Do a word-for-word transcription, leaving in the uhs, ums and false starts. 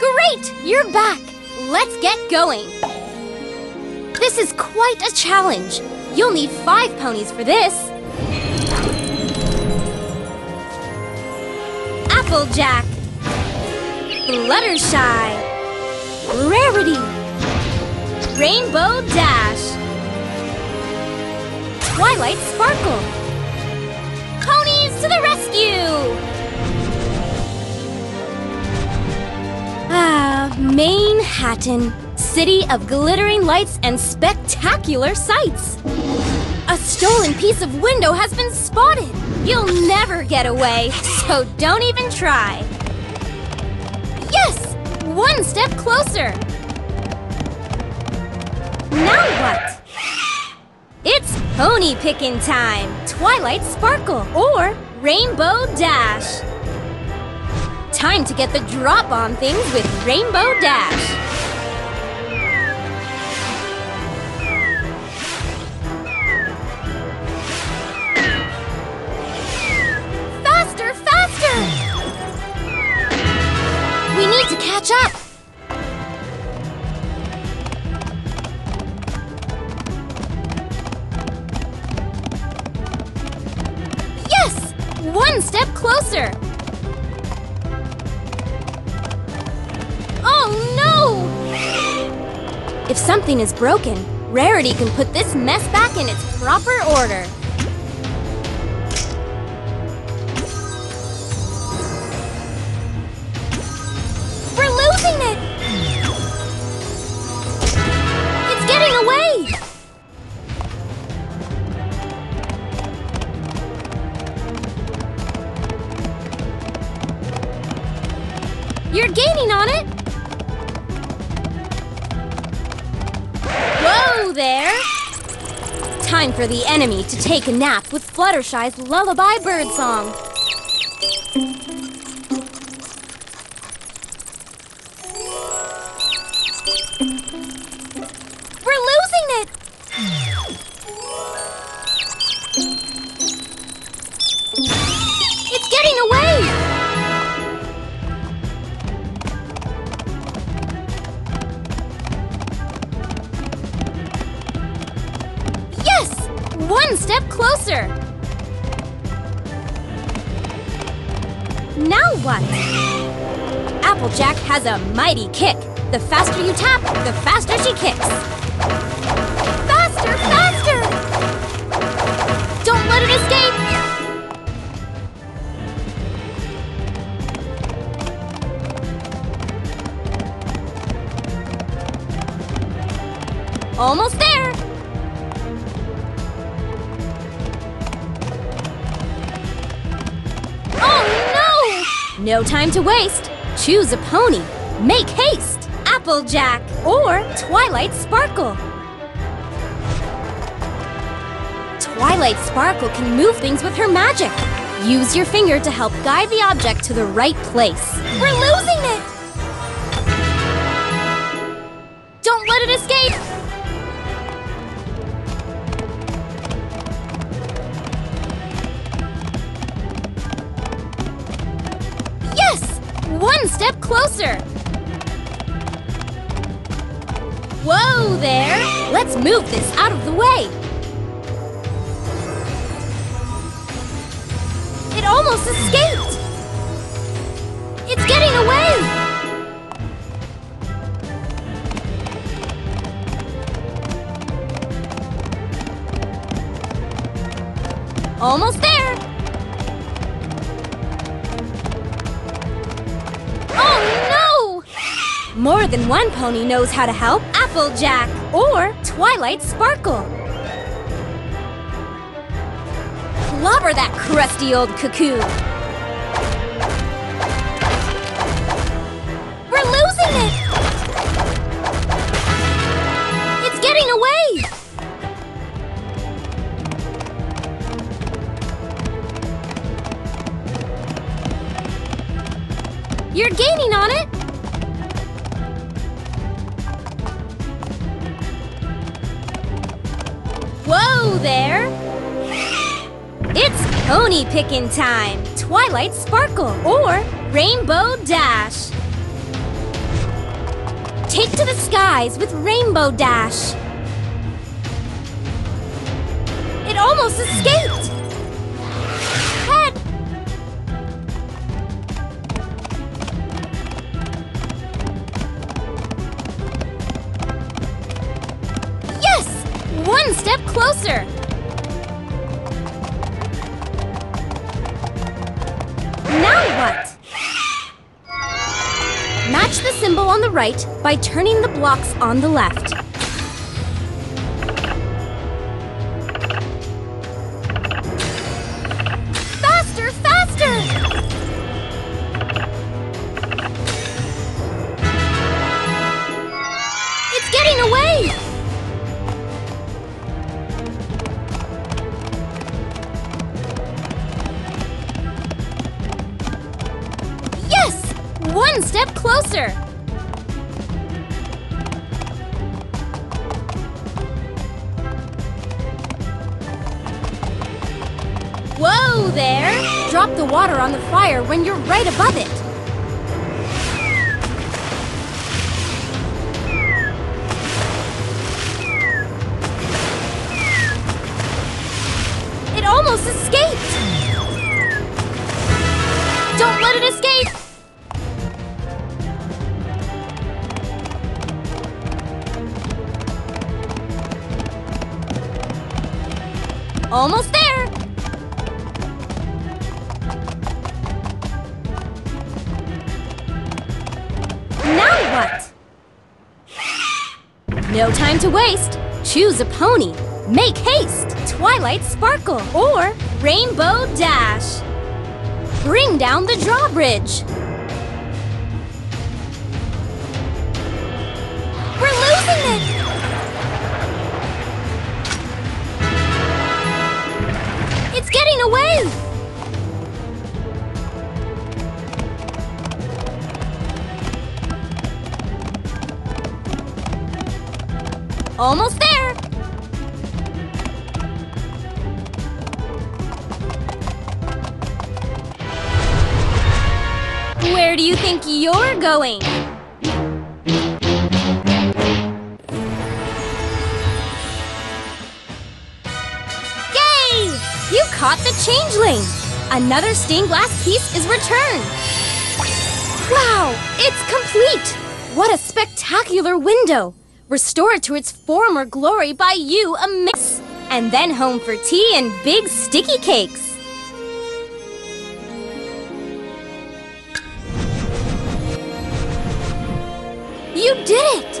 Great! You're back! Let's get going! This is quite a challenge. You'll need five ponies for this. Applejack, Fluttershy, Rarity, Rainbow Dash, Twilight Sparkle. Ponies to the rescue! Ah, Mainhattan, city of glittering lights and spectacular sights. A stolen piece of window has been spotted. You'll never get away, so don't even try. Yes, one step closer. Now what? It's pony picking time. Twilight Sparkle or Rainbow Dash. Time to get the drop on things with Rainbow Dash. Faster, faster! We need to catch up. Yes! One step closer. If something is broken, Rarity can put this mess back in its proper order. We're losing it! It's getting away! You're gaining on it! There. Time for the enemy to take a nap with Fluttershy's lullaby bird song. We're losing it! It's getting away! One step closer! Now what? Applejack has a mighty kick. The faster you tap, the faster she kicks. Faster, faster! Don't let it escape! Almost there! No time to waste. Choose a pony. Make haste. Applejack or Twilight Sparkle. Twilight Sparkle can move things with her magic. Use your finger to help guide the object to the right place. We're losing it! Don't let it escape! One step closer! Whoa there! Let's move this out of the way! It almost escaped! It's getting away! Almost there! More than one pony knows how to help Applejack or Twilight Sparkle. Clobber that crusty old cuckoo. We're losing it! It's getting away! You're gaining on it! Whoa there! It's pony picking time! Twilight Sparkle or Rainbow Dash. skies with Rainbow Dash. It almost escaped! Head! Yes! One step closer! Now what? Match the symbol on the right by turning the blocks on the left. One step closer! Whoa there! Drop the water on the fire when you're right above it! It almost escaped! Don't let it escape! Almost there! Now what? No time to waste! Choose a pony! Make haste! Twilight Sparkle or Rainbow Dash! Bring down the drawbridge! We're losing it! Away! Almost there! Where do you think you're going? You caught the changeling! Another stained glass piece is returned! Wow! It's complete! What a spectacular window! Restore it to its former glory by you, amazing! And then home for tea and big sticky cakes! You did it!